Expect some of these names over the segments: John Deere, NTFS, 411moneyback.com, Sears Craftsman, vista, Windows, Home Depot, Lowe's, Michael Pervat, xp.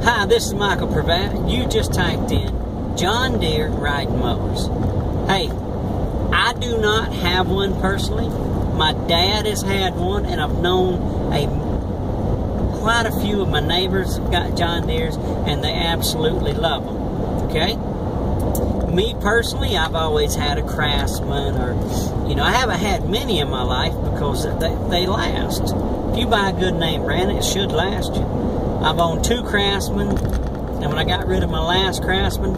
Hi, this is Michael Pervat. You just typed in John Deere riding mowers. Hey, I do not have one personally. My dad has had one, and I've known quite a few of my neighbors have got John Deeres, and they absolutely love them. Okay? Me personally, I've always had a Craftsman, or, you know, I haven't had many in my life because they last. If you buy a good name brand, it should last you. I've owned two Craftsmen, and when I got rid of my last Craftsman,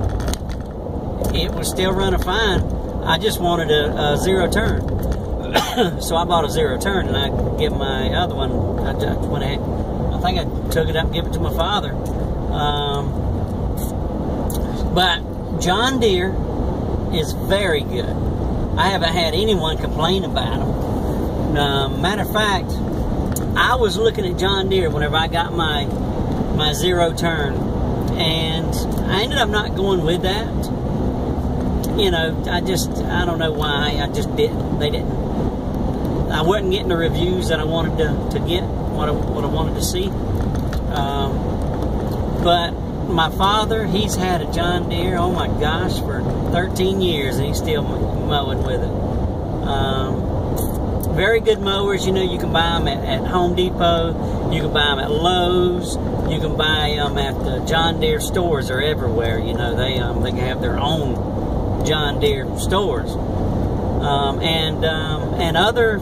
it was still running fine. I just wanted a zero turn. So I bought a zero turn, and I give my other one, I think I took it up and gave it to my father. But John Deere is very good. I haven't had anyone complain about them. Matter of fact, I was looking at John Deere whenever I got my zero turn, and I ended up not going with that. You know, I don't know why, I just didn't. They didn't. I wasn't getting the reviews that I wanted to get, what I wanted to see. But my father, he's had a John Deere, oh my gosh, for 13 years, and he's still mowing with it. Very good mowers. You know, you can buy them at Home Depot, you can buy them at Lowe's, you can buy them at the John Deere stores. Are everywhere. You know, they can have their own John Deere stores, and other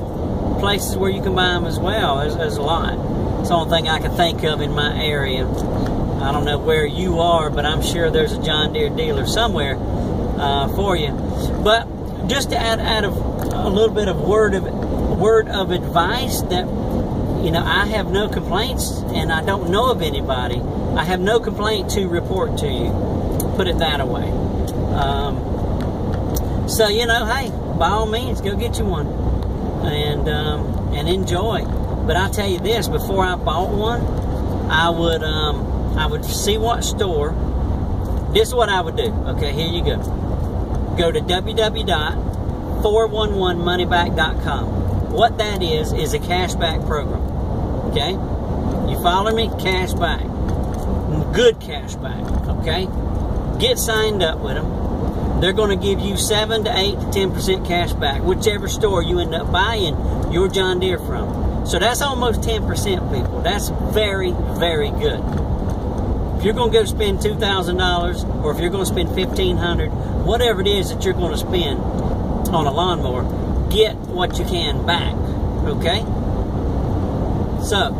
places where you can buy them as well. There's a lot. It's the only thing I can think of in my area. I don't know where you are, but I'm sure there's a John Deere dealer somewhere for you. But just to add a little bit of word of advice, that, you know, I have no complaints, and I don't know of anybody. I have no complaint to report to you. Put it that way. So, you know, hey, by all means, go get you one and enjoy. But I'll tell you this: before I bought one, I would see what store. This is what I would do. Okay, here you go. Go to www.411moneyback.com. What that is a cashback program. Okay, you follow me? Cashback, good cashback. Okay, get signed up with them. They're going to give you 7 to 8 to 10% cash back, whichever store you end up buying your John Deere from. So that's almost 10%, people. That's very, very good. If you're going to go spend $2,000, or if you're going to spend $1,500, whatever it is that you're going to spend on a lawnmower, get what you can back, okay? So,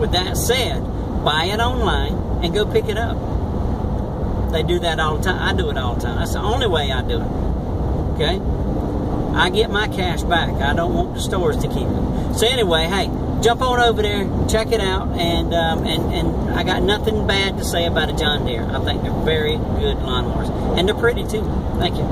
with that said, buy it online and go pick it up. They do that all the time. I do it all the time. That's the only way I do it. Okay? I get my cash back. I don't want the stores to keep it. So anyway, hey, jump on over there, check it out, and I got nothing bad to say about a John Deere. I think they're very good lawnmowers. And they're pretty too. Thank you.